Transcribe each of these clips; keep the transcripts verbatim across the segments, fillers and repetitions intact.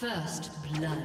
First blood.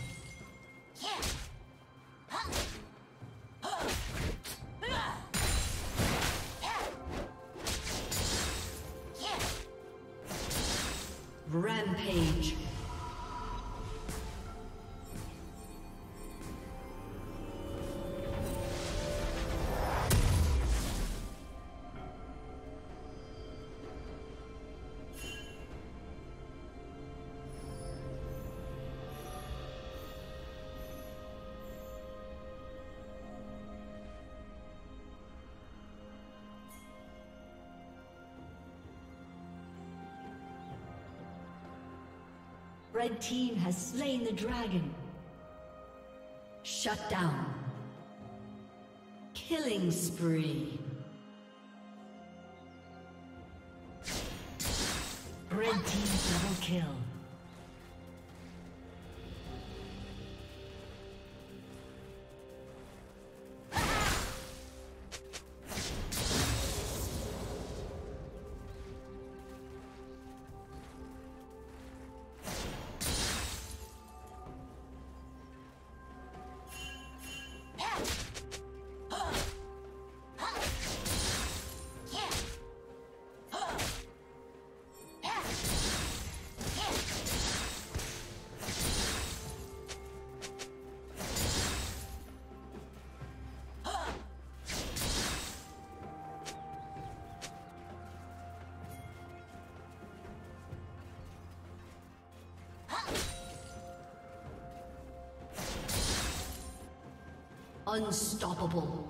Rampage. Red team has slain the dragon. Shut down. Killing spree. Red team double kill. Unstoppable.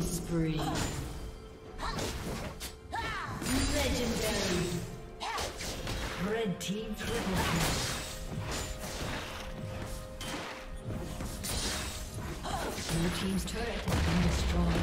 Spree. Legendary. Red team triple kill. Blue team's turret has been destroyed.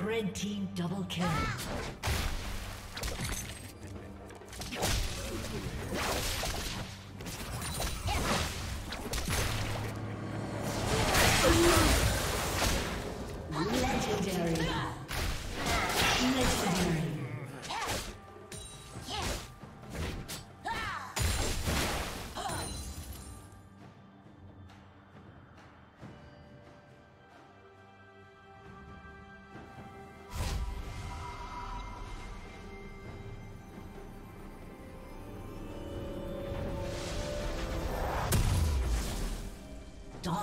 Red team double kill. Legendary. Legendary.